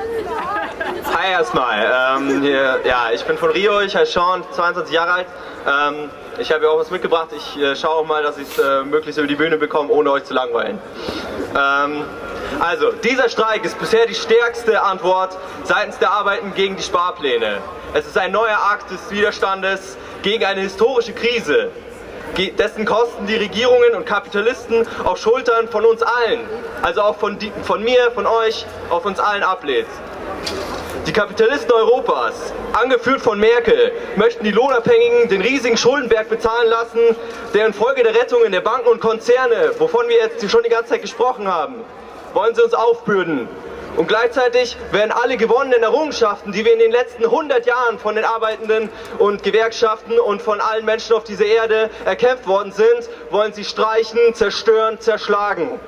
Hi erstmal, ich bin von RIO, ich heiße Sean, 22 Jahre alt. Ich habe ja auch was mitgebracht, ich schaue auch mal, dass ich es möglichst über die Bühne bekomme, ohne euch zu langweilen. Also, dieser Streik ist bisher die stärkste Antwort seitens der Arbeitenden gegen die Sparpläne. Es ist ein neuer Akt des Widerstandes gegen eine historische Krise, dessen Kosten die Regierungen und Kapitalisten auf Schultern von uns allen, also auch von mir, von euch, auf uns allen ablädt. Die Kapitalisten Europas, angeführt von Merkel, möchten die Lohnabhängigen den riesigen Schuldenberg bezahlen lassen, der infolge der Rettungen der Banken und Konzerne, wovon wir jetzt schon die ganze Zeit gesprochen haben, wollen sie uns aufbürden. Und gleichzeitig werden alle gewonnenen Errungenschaften, die wir in den letzten 100 Jahren von den Arbeitenden und Gewerkschaften und von allen Menschen auf dieser Erde erkämpft worden sind, wollen sie streichen, zerstören, zerschlagen.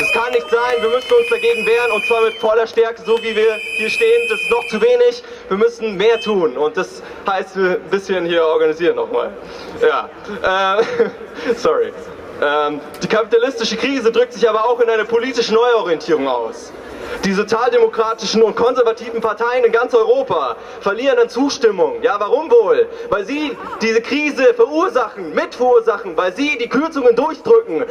Das kann nicht sein, wir müssen uns dagegen wehren und zwar mit voller Stärke, so wie wir hier stehen. Das ist noch zu wenig, wir müssen mehr tun und das heißt, wir ein bisschen hier organisieren nochmal. Ja, sorry. Die kapitalistische Krise drückt sich aber auch in einer politischen Neuorientierung aus. Die sozialdemokratischen und konservativen Parteien in ganz Europa verlieren an Zustimmung. Ja, warum wohl? Weil sie diese Krise mitverursachen, weil sie die Kürzungen durchdrücken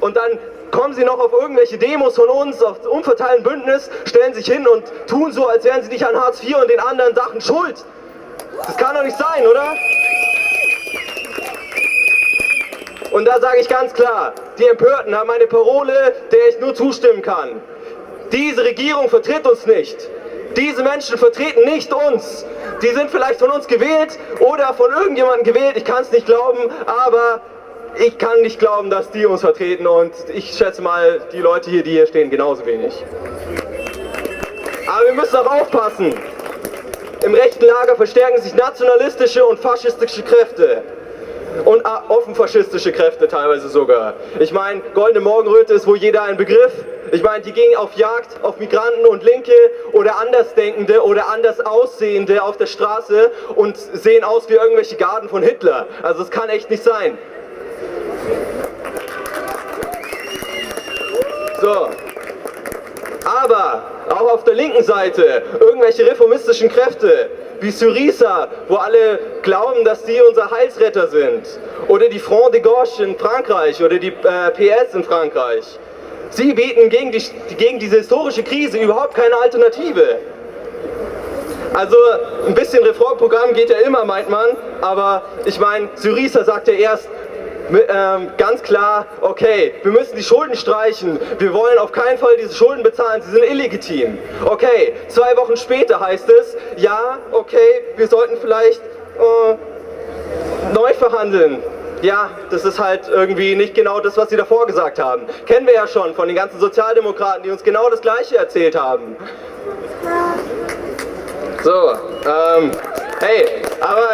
und dann kommen sie noch auf irgendwelche Demos von uns, auf unverteilten Bündnis, stellen sich hin und tun so, als wären sie nicht an Hartz IV und den anderen Sachen schuld. Das kann doch nicht sein, oder? Und da sage ich ganz klar, die Empörten haben eine Parole, der ich nur zustimmen kann. Diese Regierung vertritt uns nicht. Diese Menschen vertreten nicht uns. Die sind vielleicht von uns gewählt oder von irgendjemandem gewählt. Ich kann es nicht glauben, aber ich kann nicht glauben, dass die uns vertreten. Und ich schätze mal, die Leute hier, die hier stehen, genauso wenig. Aber wir müssen auch aufpassen. Im rechten Lager verstärken sich nationalistische und faschistische Kräfte. Und offen faschistische Kräfte teilweise sogar. Ich meine, Goldene Morgenröte ist wohl jeder ein Begriff. Ich meine, die gingen auf Jagd auf Migranten und Linke oder Andersdenkende oder Andersaussehende auf der Straße und sehen aus wie irgendwelche Garden von Hitler. Also das kann echt nicht sein. So. Aber auch auf der linken Seite irgendwelche reformistischen Kräfte, wie Syriza, wo alle glauben, dass die unser Heilsretter sind. Oder die Front de Gauche in Frankreich oder die PS in Frankreich. Sie bieten gegen diese historische Krise überhaupt keine Alternative. Also ein bisschen Reformprogramm geht ja immer, meint man, aber ich meine, Syriza sagt ja erst, ganz klar, okay, wir müssen die Schulden streichen, wir wollen auf keinen Fall diese Schulden bezahlen, sie sind illegitim. Okay, 2 Wochen später heißt es, ja, okay, wir sollten vielleicht neu verhandeln. Ja, das ist halt irgendwie nicht genau das, was sie davor gesagt haben. Kennen wir ja schon von den ganzen Sozialdemokraten, die uns genau das Gleiche erzählt haben. So, hey, aber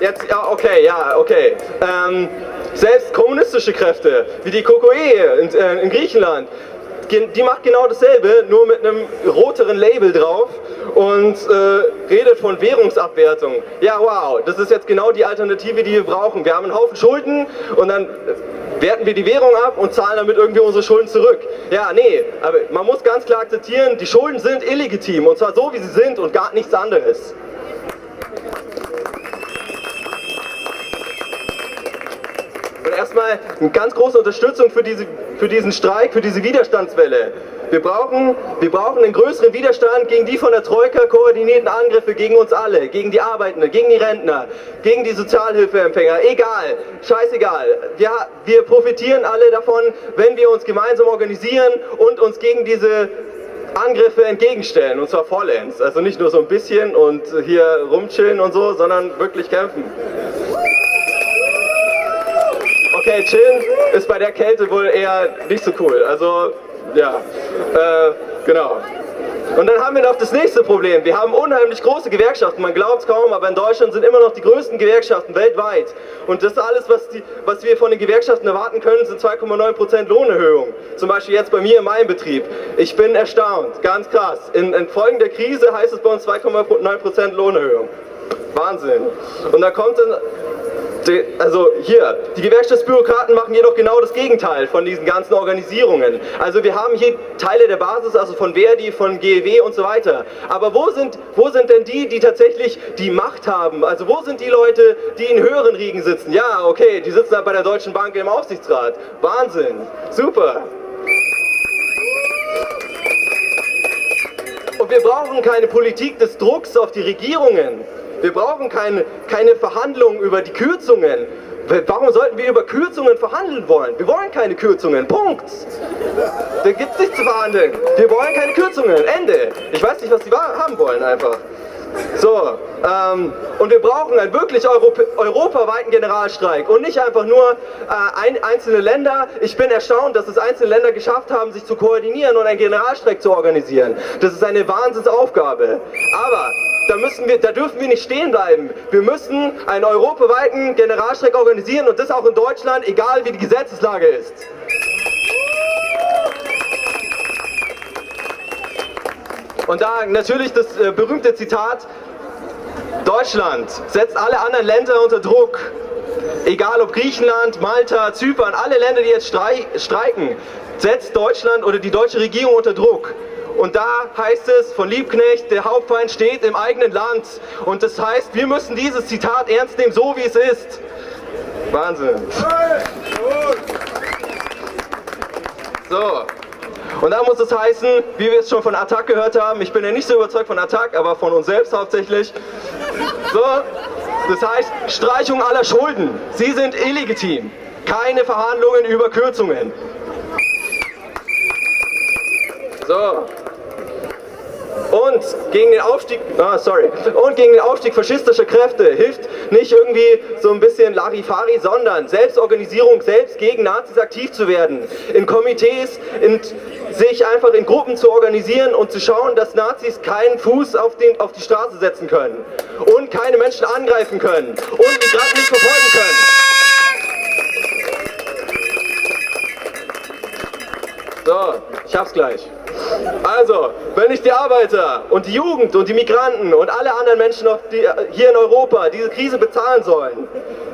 jetzt, ja, okay, selbst kommunistische Kräfte, wie die Kokoe in Griechenland, die macht genau dasselbe, nur mit einem roteren Label drauf und redet von Währungsabwertung. Ja, wow, das ist jetzt genau die Alternative, die wir brauchen. Wir haben einen Haufen Schulden und dann werten wir die Währung ab und zahlen damit irgendwie unsere Schulden zurück. Ja, nee, aber man muss ganz klar akzeptieren, die Schulden sind illegitim und zwar so, wie sie sind und gar nichts anderes. Erstmal eine ganz große Unterstützung für diesen Streik, für diese Widerstandswelle. Wir brauchen einen größeren Widerstand gegen die von der Troika koordinierten Angriffe gegen uns alle, gegen die Arbeitenden, gegen die Rentner, gegen die Sozialhilfeempfänger, egal, scheißegal. Ja, wir profitieren alle davon, wenn wir uns gemeinsam organisieren und uns gegen diese Angriffe entgegenstellen, und zwar vollends. Also nicht nur so ein bisschen und hier rumchillen und so, sondern wirklich kämpfen. Okay, chillen ist bei der Kälte wohl eher nicht so cool, also ja, genau. Und dann haben wir noch das nächste Problem, wir haben unheimlich große Gewerkschaften, man glaubt es kaum, aber in Deutschland sind immer noch die größten Gewerkschaften weltweit. Und das alles, was wir von den Gewerkschaften erwarten können, sind 2,9% Lohnerhöhung. Zum Beispiel jetzt bei mir in meinem Betrieb. Ich bin erstaunt, ganz krass. In Folgen der Krise heißt es bei uns 2,9% Lohnerhöhung. Wahnsinn. Und da kommt dann Also hier, die Gewerkschaftsbürokraten machen jedoch genau das Gegenteil von diesen ganzen Organisierungen. Also wir haben hier Teile der Basis, also von Verdi, von GEW und so weiter. Aber wo sind denn die, die tatsächlich die Macht haben? Also wo sind die Leute, die in höheren Riegen sitzen? Ja, okay, die sitzen halt bei der Deutschen Bank im Aufsichtsrat. Wahnsinn, super. Und wir brauchen keine Politik des Drucks auf die Regierungen. Wir brauchen keine Verhandlungen über die Kürzungen. Warum sollten wir über Kürzungen verhandeln wollen? Wir wollen keine Kürzungen, Punkt. Da gibt es nichts zu verhandeln. Wir wollen keine Kürzungen, Ende. Ich weiß nicht, was die haben wollen einfach. So, und wir brauchen einen wirklich europaweiten Generalstreik und nicht einfach nur einzelne Länder. Ich bin erstaunt, dass es einzelne Länder geschafft haben, sich zu koordinieren und einen Generalstreik zu organisieren. Das ist eine Wahnsinnsaufgabe. Aber da dürfen wir nicht stehen bleiben. Wir müssen einen europaweiten Generalstreik organisieren und das auch in Deutschland, egal wie die Gesetzeslage ist. Und da natürlich das berühmte Zitat: Deutschland setzt alle anderen Länder unter Druck. Egal ob Griechenland, Malta, Zypern, alle Länder, die jetzt streiken, setzt Deutschland oder die deutsche Regierung unter Druck. Und da heißt es von Liebknecht, der Hauptfeind steht im eigenen Land. Und das heißt, wir müssen dieses Zitat ernst nehmen, so wie es ist. Wahnsinn. So. Und da muss es heißen, wie wir es schon von Attac gehört haben, ich bin ja nicht so überzeugt von Attac, aber von uns selbst hauptsächlich. So, das heißt, Streichung aller Schulden, sie sind illegitim. Keine Verhandlungen über Kürzungen. So. Und gegen den Aufstieg, faschistischer Kräfte hilft nicht irgendwie so ein bisschen Larifari, sondern Selbstorganisierung, selbst gegen Nazis aktiv zu werden, in Komitees, sich einfach in Gruppen zu organisieren und zu schauen, dass Nazis keinen Fuß auf die Straße setzen können und keine Menschen angreifen können und Migranten nicht verfolgen können. So, ich hab's gleich. Also, wenn nicht die Arbeiter und die Jugend und die Migranten und alle anderen Menschen, die hier in Europa diese Krise bezahlen sollen,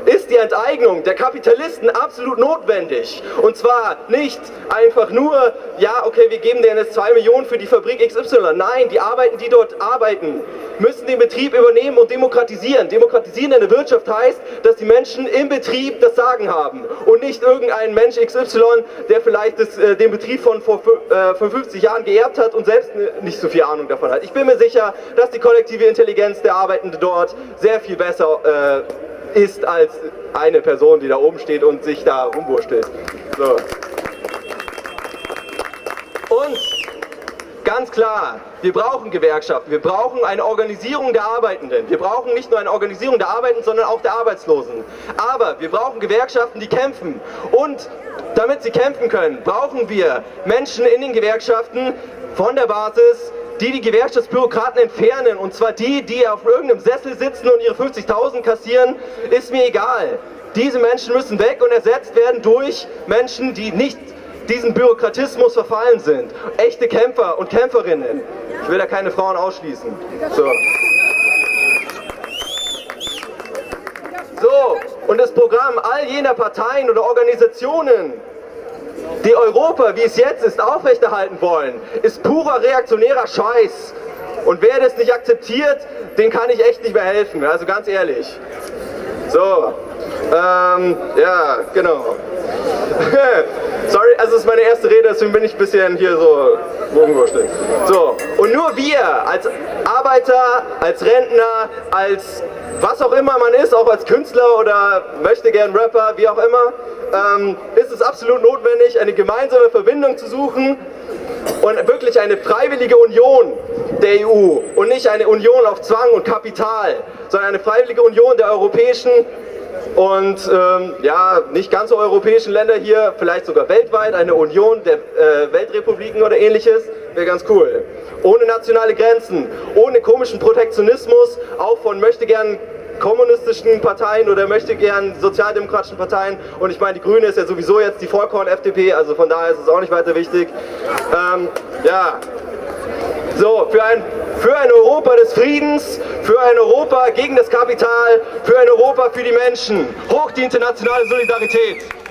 ist die Enteignung der Kapitalisten absolut notwendig. Und zwar nicht einfach nur, ja, okay, wir geben denen jetzt 2 Millionen für die Fabrik XY. Nein, die Arbeiter, die dort arbeiten, müssen den Betrieb übernehmen und demokratisieren. Demokratisieren in der Wirtschaft heißt, dass die Menschen im Betrieb das Sagen haben und nicht irgendein Mensch XY, der vielleicht den Betrieb von vor 50 Jahren geerbt hat und selbst nicht so viel Ahnung davon hat. Ich bin mir sicher, dass die kollektive Intelligenz der Arbeitenden dort sehr viel besser ist als eine Person, die da oben steht und sich da rumwurschtelt. So. Und ganz klar, wir brauchen Gewerkschaften, wir brauchen eine Organisierung der Arbeitenden. Wir brauchen nicht nur eine Organisierung der Arbeitenden, sondern auch der Arbeitslosen. Aber wir brauchen Gewerkschaften, die kämpfen. Und damit sie kämpfen können, brauchen wir Menschen in den Gewerkschaften von der Basis, die die Gewerkschaftsbürokraten entfernen, und zwar die, die auf irgendeinem Sessel sitzen und ihre 50.000 kassieren, ist mir egal. Diese Menschen müssen weg und ersetzt werden durch Menschen, die nicht diesem Bürokratismus verfallen sind. Echte Kämpfer und Kämpferinnen. Ich will da keine Frauen ausschließen. So. So, und das Programm all jener Parteien oder Organisationen, die Europa, wie es jetzt ist, aufrechterhalten wollen, ist purer reaktionärer Scheiß. Und wer das nicht akzeptiert, den kann ich echt nicht mehr helfen, also ganz ehrlich. So, ja, genau. Sorry, also es ist meine erste Rede, deswegen bin ich ein bisschen hier so rumgewurschtelt. So, und nur wir als Arbeiter, als Rentner, als was auch immer man ist, auch als Künstler oder möchte gern Rapper, wie auch immer, ist es absolut notwendig, eine gemeinsame Verbindung zu suchen und wirklich eine freiwillige Union der EU und nicht eine Union auf Zwang und Kapital, sondern eine freiwillige Union der europäischen und ja, nicht ganz so europäischen Länder hier, vielleicht sogar weltweit, eine Union der Weltrepubliken oder ähnliches, wäre ganz cool. Ohne nationale Grenzen, ohne komischen Protektionismus, auch von möchtegern kommunistischen Parteien oder möchtegern sozialdemokratischen Parteien, und ich meine, die Grüne ist ja sowieso jetzt die Vollkorn-FDP, also von daher ist es auch nicht weiter wichtig. Ja, so, für ein für ein Europa des Friedens, für ein Europa gegen das Kapital, für ein Europa für die Menschen. Hoch die internationale Solidarität!